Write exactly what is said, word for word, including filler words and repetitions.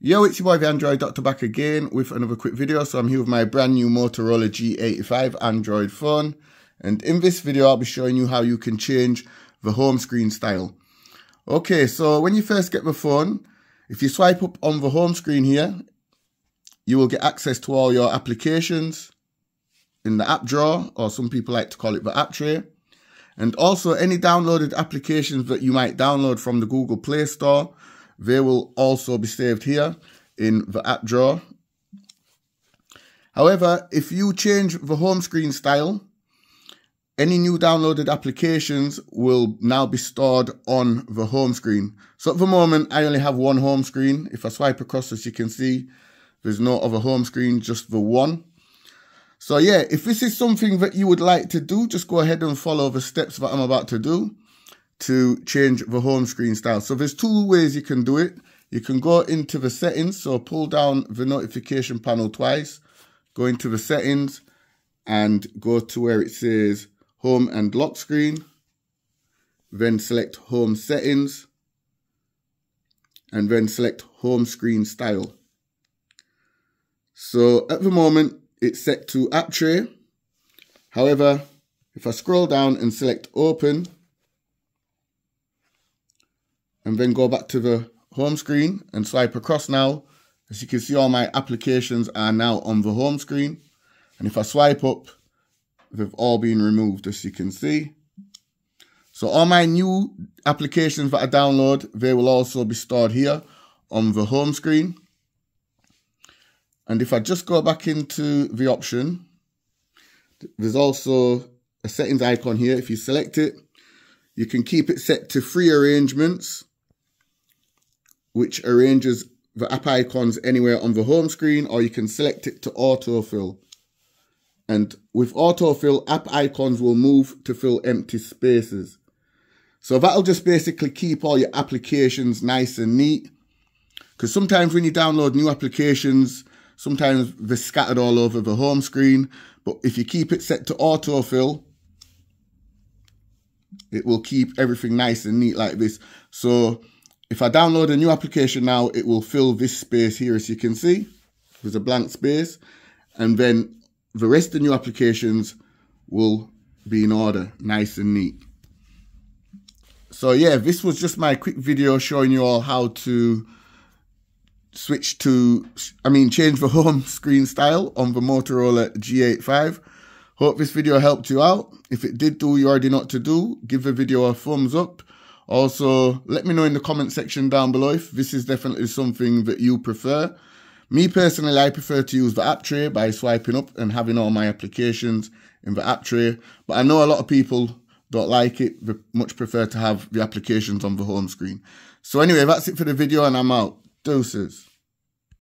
Yo, it's your boy the Android Doctor back again with another quick video. So I'm here with my brand new Motorola G eighty-five Android phone, and in this video I'll be showing you how you can change the home screen style. Okay, so when you first get the phone, if you swipe up on the home screen here, you will get access to all your applications in the app drawer, or some people like to call it the app tray, and also any downloaded applications that you might download from the Google Play Store. They will also be saved here in the app drawer. However, if you change the home screen style, any new downloaded applications will now be stored on the home screen. So at the moment, I only have one home screen. If I swipe across, as you can see, there's no other home screen, just the one. So yeah, if this is something that you would like to do, just go ahead and follow the steps that I'm about to do to change the home screen style. So there's two ways you can do it. You can go into the settings, so pull down the notification panel twice, go into the settings and go to where it says home and lock screen, then select home settings, and then select home screen style. So at the moment it's set to app tray. However, if I scroll down and select open, and then go back to the home screen and swipe across now, as you can see, all my applications are now on the home screen. And if I swipe up, they've all been removed, as you can see. So all my new applications that I download, they will also be stored here on the home screen. And if I just go back into the option, there's also a settings icon here. If you select it, you can keep it set to free arrangements, which arranges the app icons anywhere on the home screen, or you can select it to autofill. And with autofill, app icons will move to fill empty spaces. So that'll just basically keep all your applications nice and neat, because sometimes when you download new applications, sometimes they're scattered all over the home screen. But if you keep it set to autofill, it will keep everything nice and neat like this. So if I download a new application now, it will fill this space here, as you can see. There's a blank space. And then the rest of the new applications will be in order, nice and neat. So yeah, this was just my quick video showing you all how to switch to, I mean, change the home screen style on the Motorola G eighty-five. Hope this video helped you out. If it did, do you already know what to do. Give the video a thumbs up. Also, let me know in the comment section down below if this is definitely something that you prefer. Me personally, I prefer to use the app tray by swiping up and having all my applications in the app tray. But I know a lot of people don't like it. They much prefer to have the applications on the home screen. So anyway, that's it for the video and I'm out. Deuces.